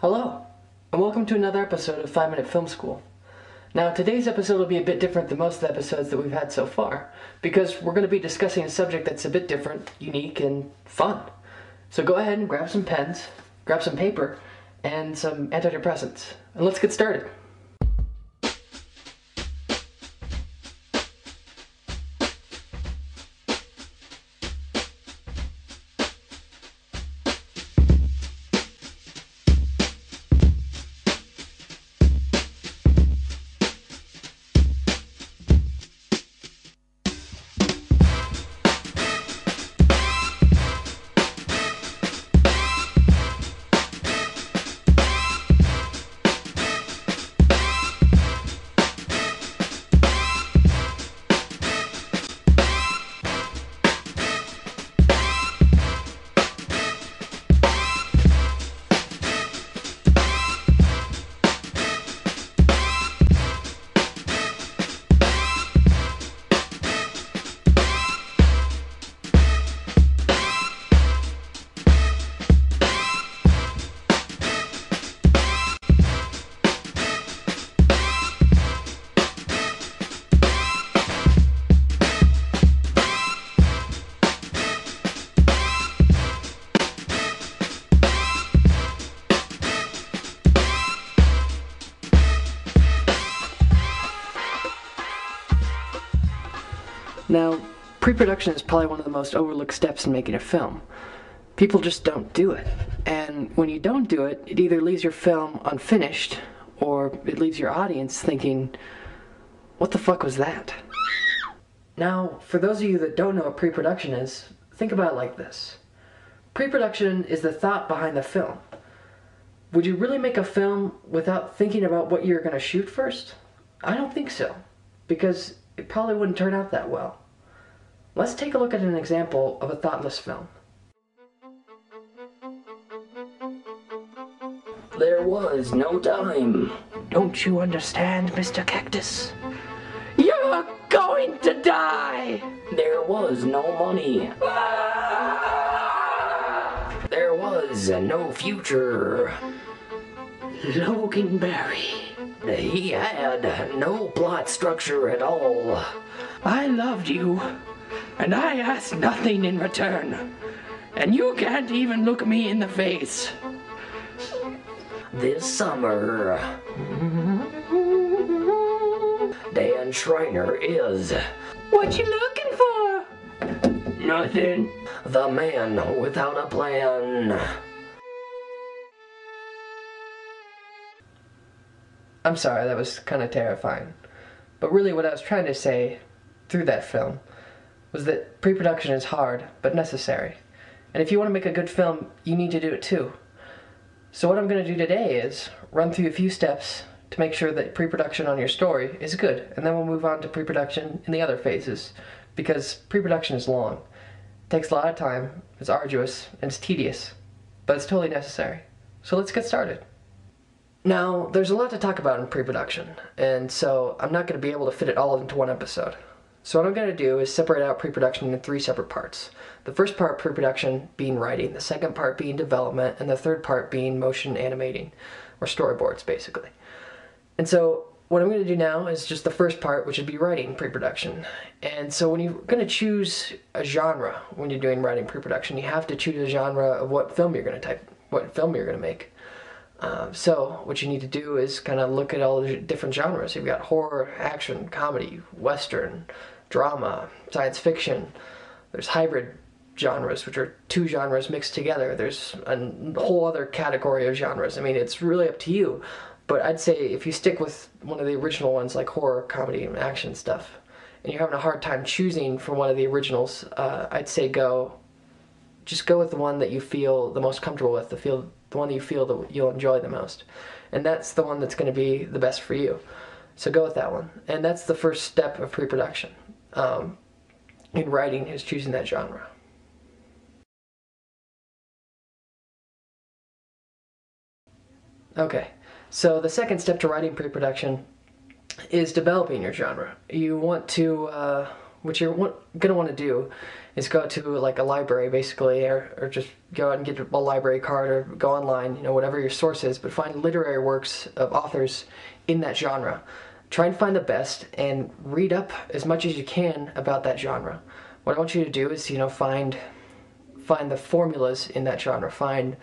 Hello, and welcome to another episode of 5 Minute Film School. Now, today's episode will be a bit different than most of the episodes that we've had so far, because we're going to be discussing a subject that's a bit different, unique, and fun. So go ahead and grab some pens, grab some paper, and some antidepressants, and let's get started. Now, pre-production is probably one of the most overlooked steps in making a film. People just don't do it. And when you don't do it, it either leaves your film unfinished, or it leaves your audience thinking, what the fuck was that? Now, for those of you that don't know what pre-production is, think about it like this. Pre-production is the thought behind the film. Would you really make a film without thinking about what you're going to shoot first? I don't think so, because it probably wouldn't turn out that well. Let's take a look at an example of a thoughtless film. There was no time. Don't you understand, Mr. Cactus? You're going to die! There was no money. Ah! There was no future. Logan Barry. He had no plot structure at all. I loved you, and I asked nothing in return. And you can't even look me in the face. This summer, Dan Schreiner is... What you looking for? Nothing. The man without a plan. I'm sorry, that was kind of terrifying. But really what I was trying to say through that film was that pre-production is hard, but necessary. And if you want to make a good film, you need to do it too. So what I'm going to do today is run through a few steps to make sure that pre-production on your story is good, and then we'll move on to pre-production in the other phases, because pre-production is long. It takes a lot of time, it's arduous, and it's tedious, but it's totally necessary. So let's get started. Now, there's a lot to talk about in pre-production, and so I'm not going to be able to fit it all into one episode. So what I'm going to do is separate out pre-production into three separate parts. The first part, pre-production, being writing, the second part being development, and the third part being motion animating, or storyboards, basically. And so what I'm going to do now is just the first part, which would be writing pre-production. And so when you're going to choose a genre when you're doing writing pre-production, you have to choose a genre of what film you're going to make. So what you need to do is kind of look at all the different genres. You've got horror, action, comedy, western, drama, science fiction. There's hybrid genres, which are two genres mixed together. There's a whole other category of genres. I mean, it's really up to you, but I'd say if you stick with one of the original ones like horror, comedy, and action stuff, and you're having a hard time choosing from one of the originals, I'd say just go with the one that you feel the most comfortable with, the one that you feel that you'll enjoy the most. And that's the one that's going to be the best for you. So go with that one. And that's the first step of pre-production in writing, is choosing that genre. Okay, so the second step to writing pre-production is developing your genre. What you're going to want to do is go to like a library basically, or just go out and get a library card or go online, you know, whatever your source is, but find literary works of authors in that genre. Try and find the best and read up as much as you can about that genre. What I want you to do is, you know, find the formulas in that genre.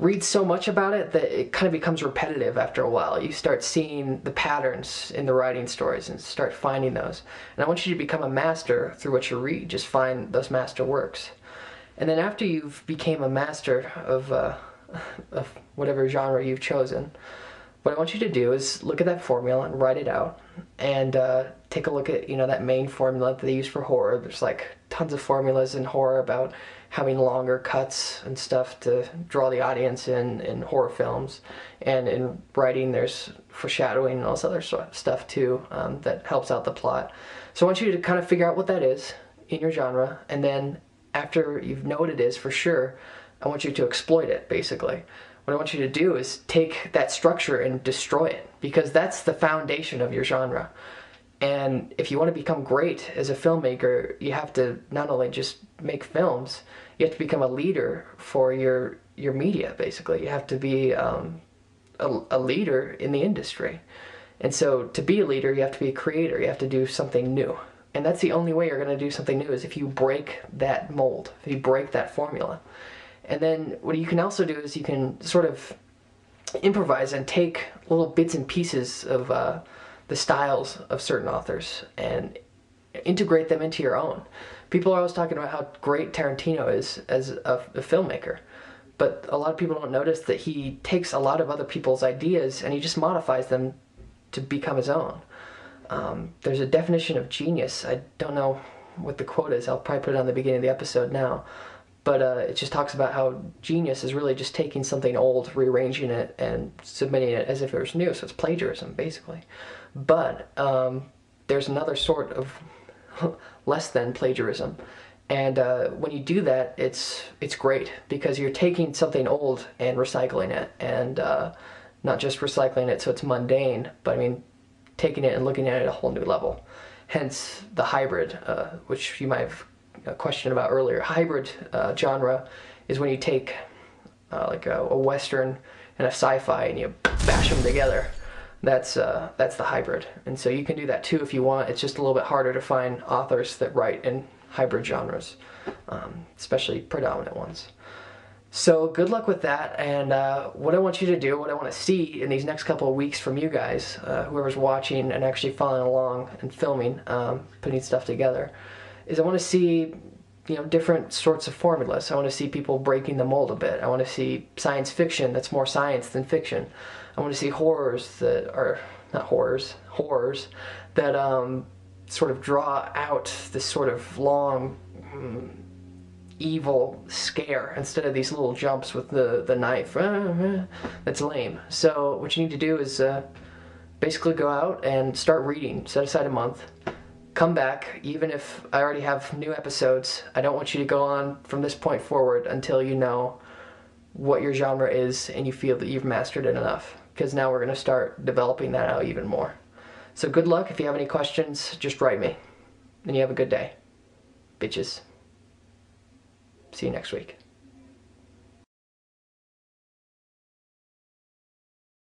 Read so much about it that it kind of becomes repetitive after a while. You start seeing the patterns in the writing stories and start finding those. And I want you to become a master through what you read. Just find those master works. And then after you've become a master of whatever genre you've chosen, what I want you to do is look at that formula and write it out, and take a look at, you know, that main formula that they use for horror. There's like tons of formulas in horror about having longer cuts and stuff to draw the audience in horror films, and in writing there's foreshadowing and all this other sort of stuff too that helps out the plot. So I want you to kind of figure out what that is in your genre, and then after you know what it is for sure, I want you to exploit it basically. What I want you to do is take that structure and destroy it, because that's the foundation of your genre. And if you want to become great as a filmmaker, you have to not only just make films, you have to become a leader for your media, basically. You have to be a leader in the industry. And so to be a leader, you have to be a creator. You have to do something new. And that's the only way you're going to do something new, is if you break that mold, if you break that formula. And then what you can also do is you can sort of improvise and take little bits and pieces of the styles of certain authors and integrate them into your own. People are always talking about how great Tarantino is as a filmmaker, but a lot of people don't notice that he takes a lot of other people's ideas and he just modifies them to become his own. There's a definition of genius. I don't know what the quote is. I'll probably put it on the beginning of the episode now. But it just talks about how genius is really just taking something old, rearranging it, and submitting it as if it was new. So it's plagiarism, basically. But there's another sort of less than plagiarism. And when you do that, it's great, because you're taking something old and recycling it. And not just recycling it so it's mundane, but I mean taking it and looking at it at a whole new level. Hence the hybrid, which you might have a question about earlier. Hybrid genre is when you take like a Western and a sci-fi and you bash them together. That's the hybrid. And so you can do that too if you want. It's just a little bit harder to find authors that write in hybrid genres, especially predominant ones. So good luck with that, and what I want you to do, what I want to see in these next couple of weeks from you guys, whoever's watching and actually following along and filming, putting stuff together, is I want to see, you know, different sorts of formulas. I want to see people breaking the mold a bit. I want to see science fiction that's more science than fiction. I want to see horrors that are, not horrors, horrors that sort of draw out this sort of long, evil scare instead of these little jumps with the knife. That's lame. So what you need to do is basically go out and start reading. Set aside a month. Come back, even if I already have new episodes. I don't want you to go on from this point forward until you know what your genre is and you feel that you've mastered it enough, because now we're going to start developing that out even more. So good luck. If you have any questions, just write me. And you have a good day. Bitches. See you next week.